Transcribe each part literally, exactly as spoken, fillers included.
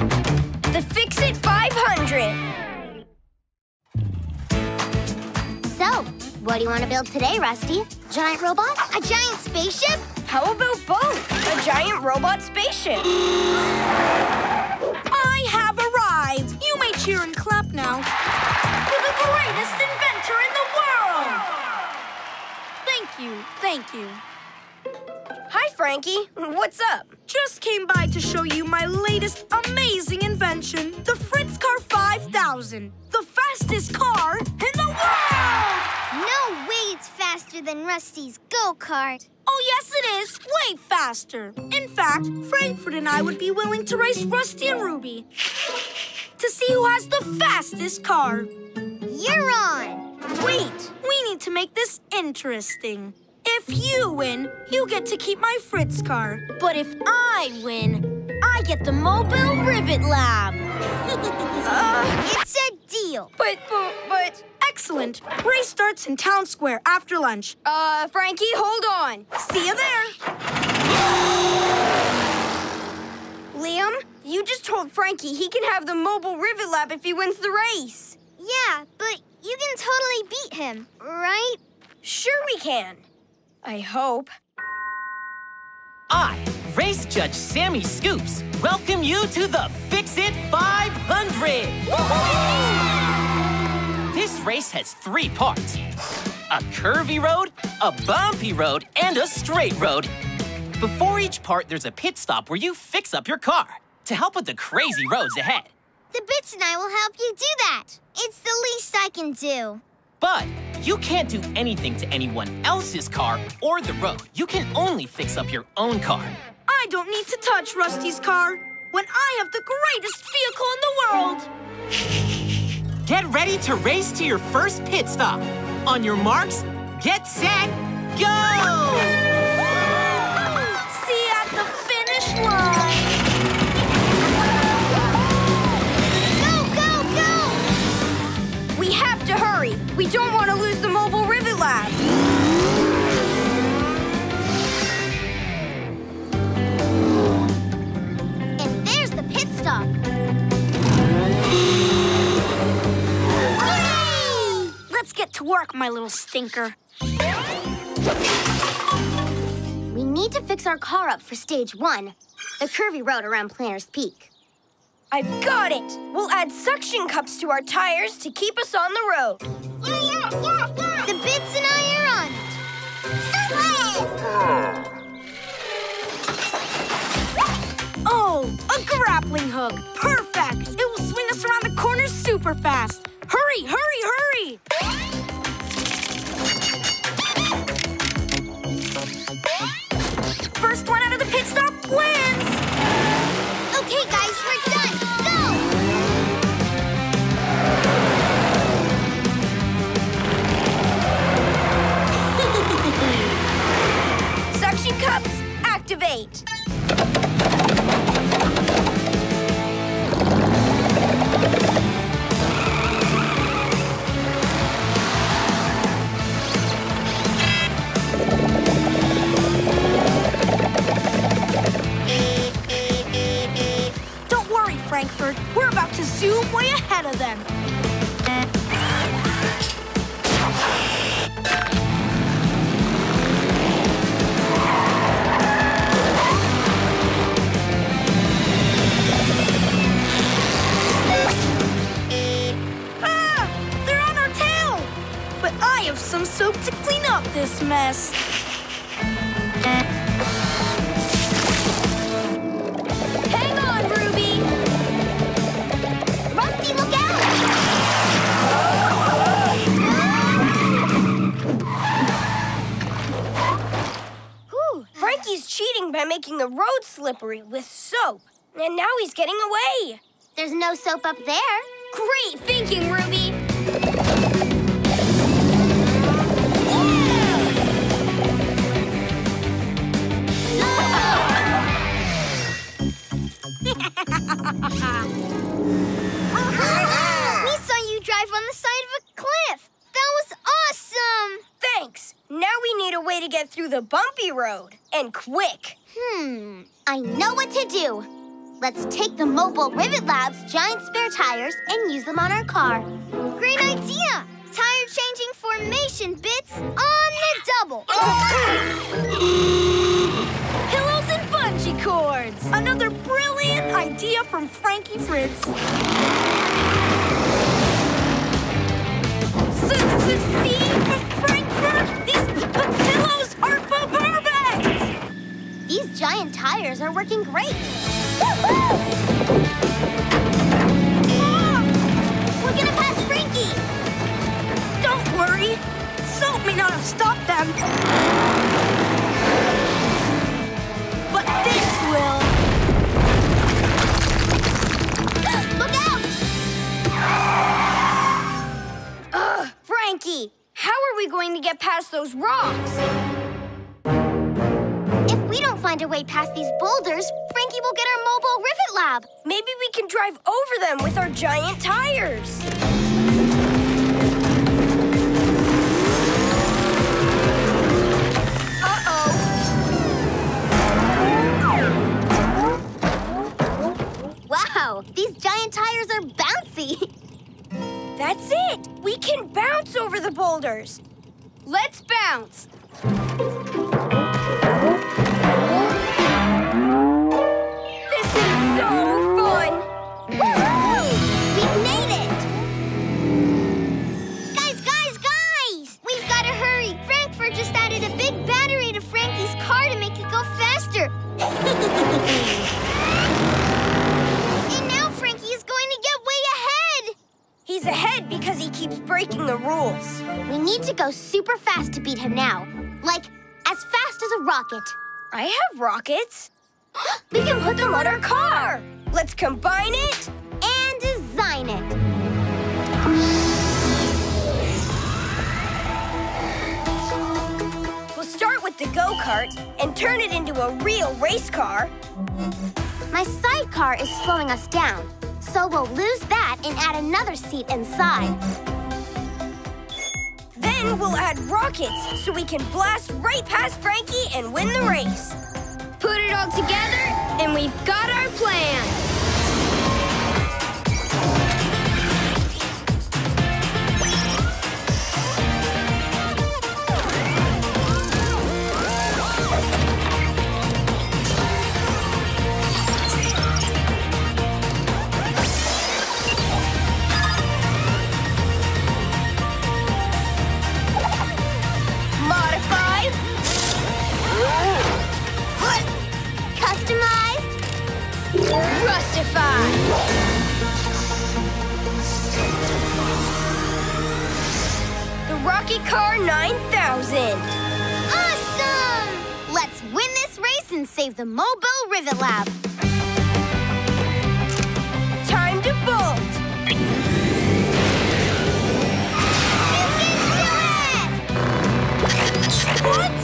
The Fix-It five hundred! So, what do you want to build today, Rusty? Giant robot? A giant spaceship? How about both? A giant robot spaceship! I have arrived! You may cheer and clap now. You're the greatest inventor in the world! Thank you, thank you. Hi, Frankie. What's up? Just came by to show you my latest amazing invention, the Fritz Car five thousand, the fastest car in the world! No way it's faster than Rusty's go-kart. Oh, yes, it is. Way faster. In fact, Frankfurt and I would be willing to race Rusty and Ruby to see who has the fastest car. You're on. Wait, we need to make this interesting. If you win, you get to keep my Fritz car. But if I win, I get the Mobile Rivet Lab. uh, it's a deal. But, but, but... Excellent. Ray starts in Town Square after lunch. Uh, Frankie, hold on. See you there. Liam, you just told Frankie he can have the Mobile Rivet Lab if he wins the race. Yeah, but you can totally beat him, right? Sure we can. I hope. I, Race Judge Sammy Scoops, welcome you to the Fix-It five hundred! Woo-hoo! This race has three parts. A curvy road, a bumpy road, and a straight road. Before each part, there's a pit stop where you fix up your car to help with the crazy roads ahead. The Bits and I will help you do that. It's the least I can do. But you can't do anything to anyone else's car or the road. You can only fix up your own car. I don't need to touch Rusty's car when I have the greatest vehicle in the world. Get ready to race to your first pit stop. On your marks, get set, go! See you at the finish line. We have to hurry. We don't want to lose the Mobile Rivet Lab. And there's the pit stop. Yay! Let's get to work, my little stinker. We need to fix our car up for stage one, the curvy road around Planner's Peak. I've got it! We'll add suction cups to our tires to keep us on the road. Yeah, yeah, yeah, yeah. The Bits and I are on it. Oh, a grappling hook. Perfect! It will swing us around the corner super fast. Hurry, hurry, hurry! First one out of the pit stop wins! Okay, guys, we're done. Cups, activate! Don't worry, Frankfurt. We're about to zoom way ahead of them. I have some soap to clean up this mess. Hang on, Ruby! Rusty, look out! Whew. Frankie's cheating by making the road slippery with soap. And now he's getting away. There's no soap up there. Great thinking, Ruby! We saw you drive on the side of a cliff. That was awesome. Thanks. Now we need a way to get through the bumpy road. And quick. Hmm. I know what to do. Let's take the Mobile Rivet Lab's giant spare tires and use them on our car. Great idea! Tire changing formation bits on the double. Pillows and bungee cords. Another brilliant idea from Frankie Fritz. Succeed from Frankfurt! These pillows are perfect! These giant tires are working great. Woohoo! We're gonna pass Frankie! Don't worry. Soap may not have stopped them. But this will. Look out! Ugh, Frankie, how are we going to get past those rocks? If we don't find a way past these boulders, Frankie will get our Mobile Rivet Lab. Maybe we can drive over them with our giant tires. Wow, these giant tires are bouncy. That's it. We can bounce over the boulders. Let's bounce. This is so fun. Woo-hoo! We made it. Guys, guys, guys! We've got to hurry. Frankfurt just added a big battery to Frankie's car to make it go faster. He's ahead because he keeps breaking the rules. We need to go super fast to beat him now. Like, as fast as a rocket. I have rockets. We can put them on our car. Let's combine it. And design it. We'll start with the go-kart and turn it into a real race car. My sidecar is slowing us down. So we'll lose that and add another seat inside. Then we'll add rockets so we can blast right past Frankie and win the race. Put it all together and we've got our plan. The Rocket Car nine thousand. Awesome! Let's win this race and save the Mobile Rivet Lab. Time to bolt. You can do it! What?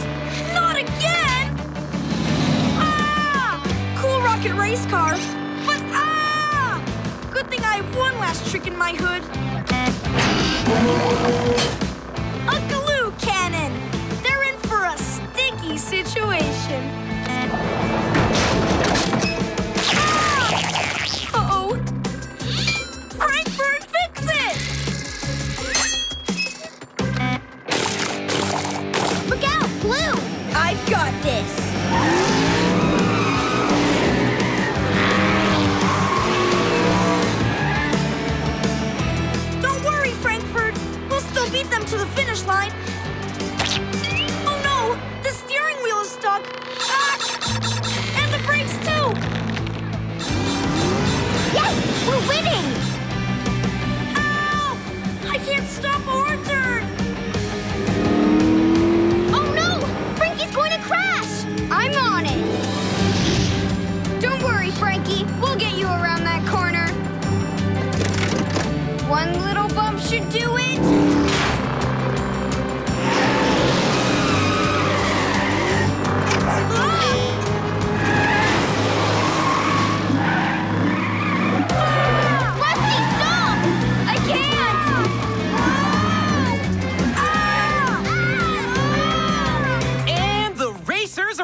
Not again! Ah! Cool rocket race car. Good thing I have one last trick in my hood. A glue cannon. They're in for a sticky situation. Ah! Uh-oh. Frankfurt, fix it! Look out, Blue! I've got this. To the finish line. Oh no, the steering wheel is stuck. Ah! And the brakes too. Yes, we're winning. Ow! I can't stop or turn. Oh no, Frankie's going to crash. I'm on it. Don't worry, Frankie. We'll get you around that corner. One little bump should do it.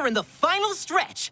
In the final stretch.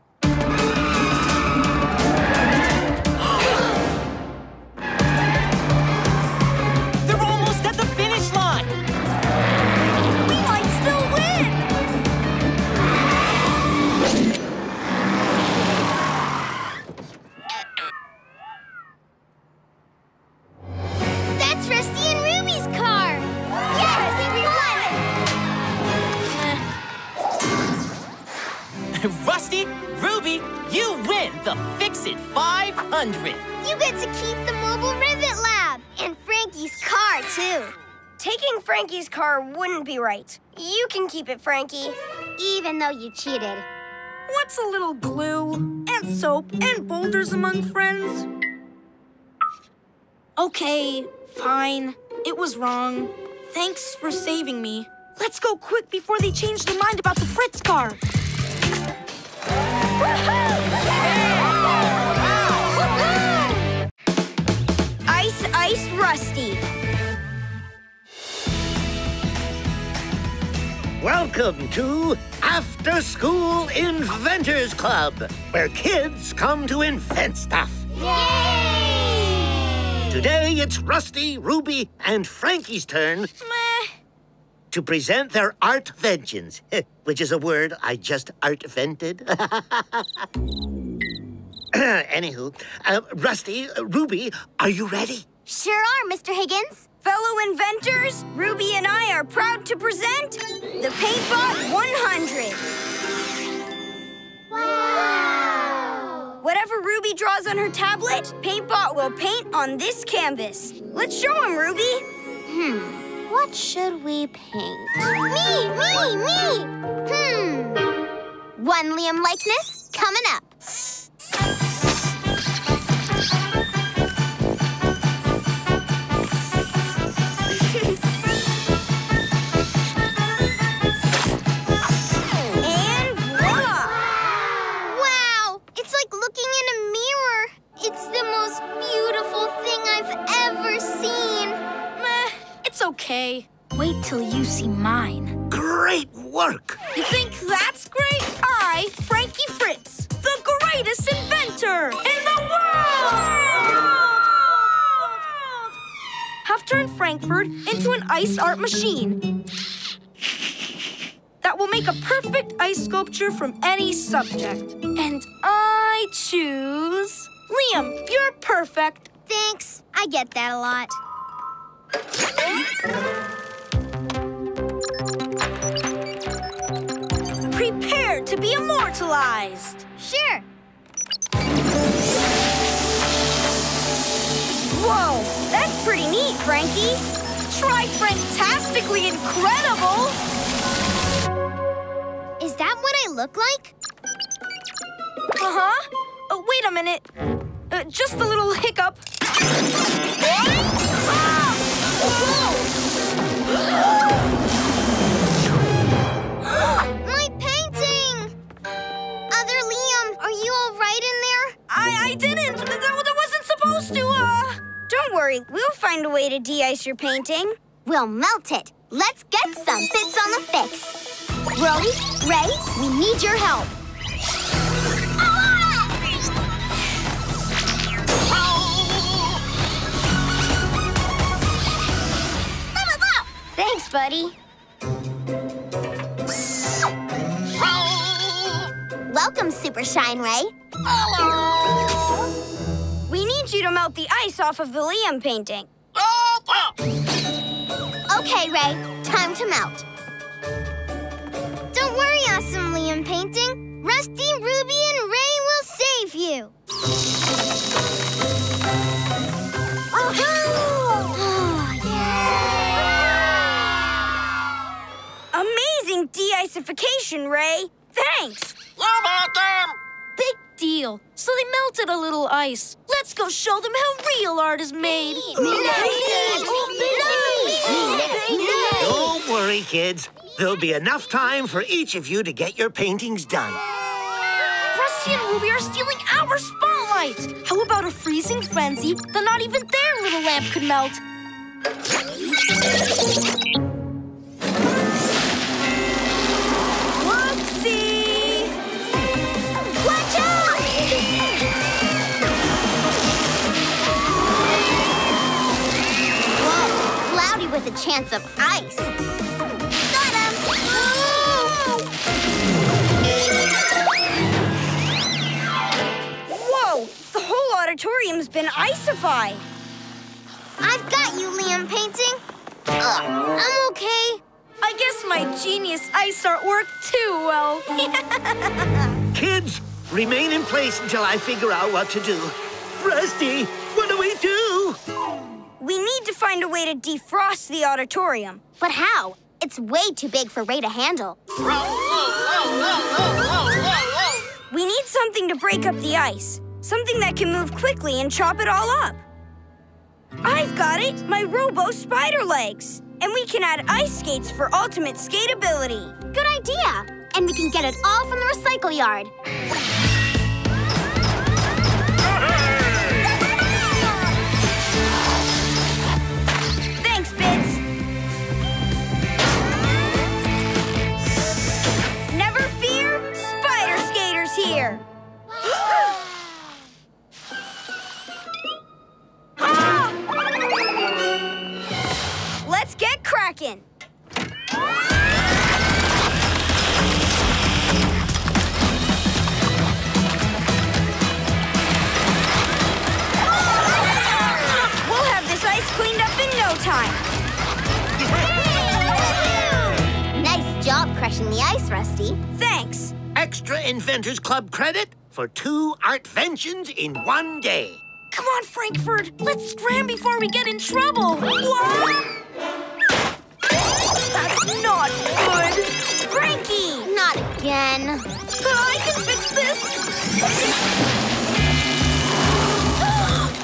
one hundred. You get to keep the Mobile Rivet Lab and Frankie's car, too. Taking Frankie's car wouldn't be right. You can keep it, Frankie. Even though you cheated. What's a little glue and soap and boulders among friends? Okay, fine. It was wrong. Thanks for saving me. Let's go quick before they change their mind about the Fritz car. Ice, ice, Rusty. Welcome to After School Inventors Club, where kids come to invent stuff. Yay! Today it's Rusty, Ruby, and Frankie's turn Meh. to present their artventions, which is a word I just artvented. Anywho, uh, Rusty, uh, Ruby, are you ready? Sure are, Mister Higgins. Fellow inventors, Ruby and I are proud to present the PaintBot one hundred. Wow! Whatever Ruby draws on her tablet, PaintBot will paint on this canvas. Let's show him, Ruby. Hmm, what should we paint? Me, me, me! Hmm. One Liam likeness coming up. Okay. Wait till you see mine. Great work! You think that's great? I, Frankie Fritz, the greatest inventor in the world, have turned Frankfurt into an ice art machine that will make a perfect ice sculpture from any subject. And I choose... Liam, you're perfect. Thanks. I get that a lot. Prepare to be immortalized. Sure. Whoa, that's pretty neat, Frankie. Try Franktastically Incredible. Is that what I look like? Uh-huh. Oh, wait a minute. Uh, just a little hiccup. My painting! Other Liam, are you all right in there? I, I didn't. That, that wasn't supposed to. Uh... Don't worry. We'll find a way to de-ice your painting. We'll melt it. Let's get some bits on the fix. Rory, Ray, we need your help. Thanks, buddy. Welcome, Super Shine Ray. Hello. We need you to melt the ice off of the Liam painting. Okay, Ray. Time to melt. Don't worry, awesome Liam painting. Rusty, Ruby, and Ray will save you. Woohoo! Amazing de-icification, Ray. Thanks. You're welcome. Big deal. So they melted a little ice. Let's go show them how real art is made. Don't worry, kids. There'll be enough time for each of you to get your paintings done. Rusty and Ruby are stealing our spotlight. How about a freezing frenzy that not even their little lamp could melt? With a chance of ice. Got him! Whoa! The whole auditorium's been icified. I've got you, Liam painting. Ugh, I'm okay. I guess my genius ice art worked too well. Kids, remain in place until I figure out what to do. Rusty, what do we do? We need to find a way to defrost the auditorium. But how? It's way too big for Ray to handle. Whoa, whoa, whoa, whoa, whoa, whoa, whoa. We need something to break up the ice. Something that can move quickly and chop it all up. I've got it! My robo spider legs! And we can add ice skates for ultimate skateability. Good idea! And we can get it all from the recycle yard. Thanks, Bits! Never fear, spider skaters here! Ah! Let's get cracking! Time. Nice job crushing the ice, Rusty. Thanks. Extra Inventors Club credit for two artventions in one day. Come on, Frankfurt. Let's scram before we get in trouble. What? That's not good. Frankie! Not again. But I can fix this.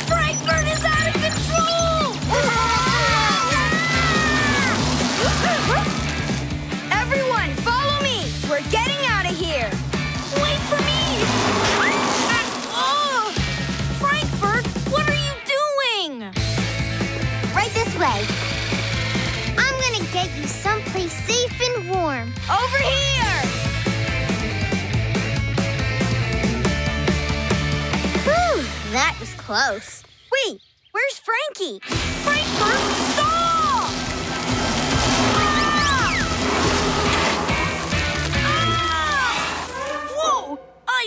Frankfurt is out of control! Everyone, follow me! We're getting out of here! Wait for me! Oh! Frankfurt, what are you doing? Right this way. I'm gonna get you someplace safe and warm. Over here! Whew, that was close. Wait, where's Frankie? Frankfurt, stop!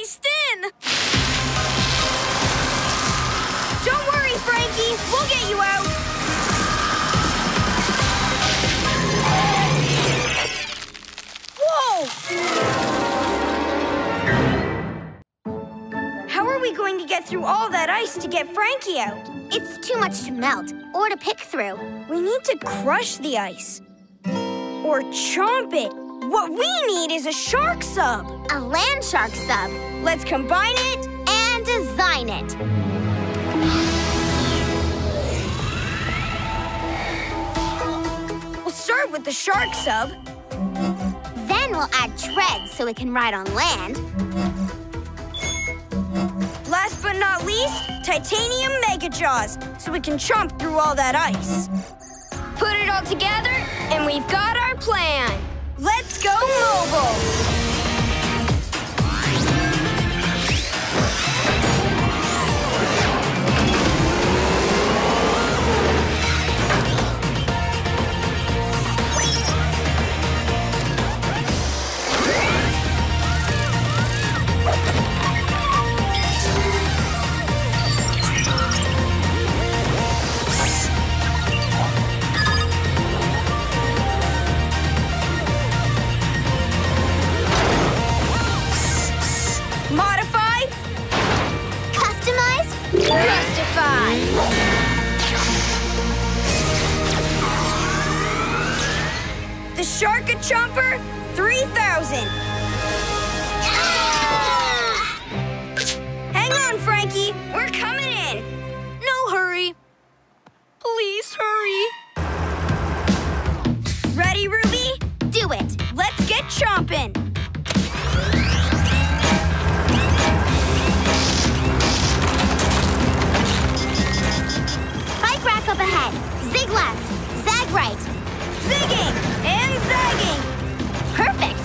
Iced in! Don't worry, Frankie! We'll get you out! Whoa! How are we going to get through all that ice to get Frankie out? It's too much to melt or to pick through. We need to crush the ice. Or chomp it. What we need is a shark sub. A land shark sub. Let's combine it. And design it. We'll start with the shark sub. Then we'll add treads so it can ride on land. Last but not least, titanium mega jaws so we can chomp through all that ice. Put it all together and we've got our plan. Let's go mobile! The Shark-a-Chomper three thousand. Ah! Hang on, Frankie. We're coming in. No hurry. Please hurry. Ready, Ruby? Do it. Let's get chomping. Up ahead. Zig left. Zag right. Zigging and zagging. Perfect.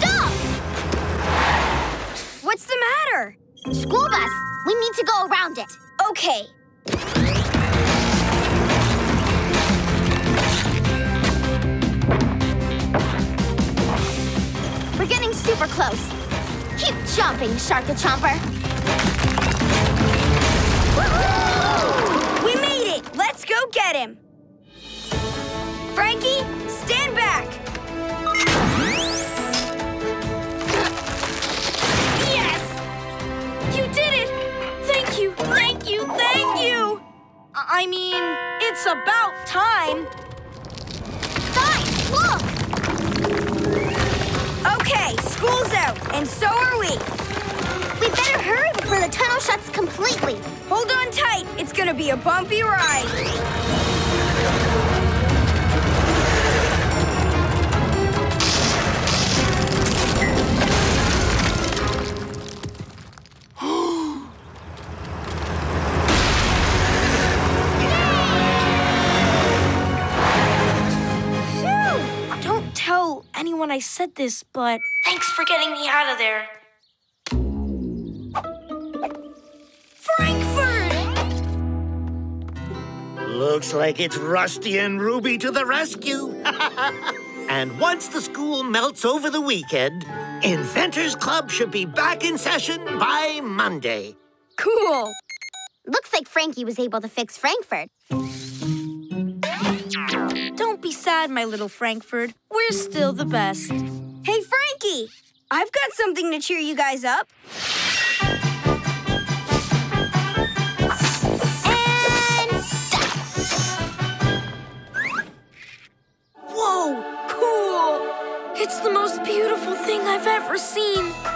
Stop! What's the matter? School bus. We need to go around it. Okay. We're getting super close. Keep chomping, Shark-a-Chomper. We made Let's go get him! Frankie, stand back! Yes! You did it! Thank you! I mean, it's about time. Guys, look! Okay, school's out, and so are we. We better hurry before the tunnel shuts completely. Hold on tight. It's gonna be a bumpy ride. When I said this, but... Thanks for getting me out of there. Frankfurt! Looks like it's Rusty and Ruby to the rescue. And once the school melts over the weekend, Inventors Club should be back in session by Monday. Cool. Looks like Frankie was able to fix Frankfurt. Don't be sad, my little Frankfurt. We're still the best. Hey, Frankie! I've got something to cheer you guys up. And... Whoa! Cool! It's the most beautiful thing I've ever seen.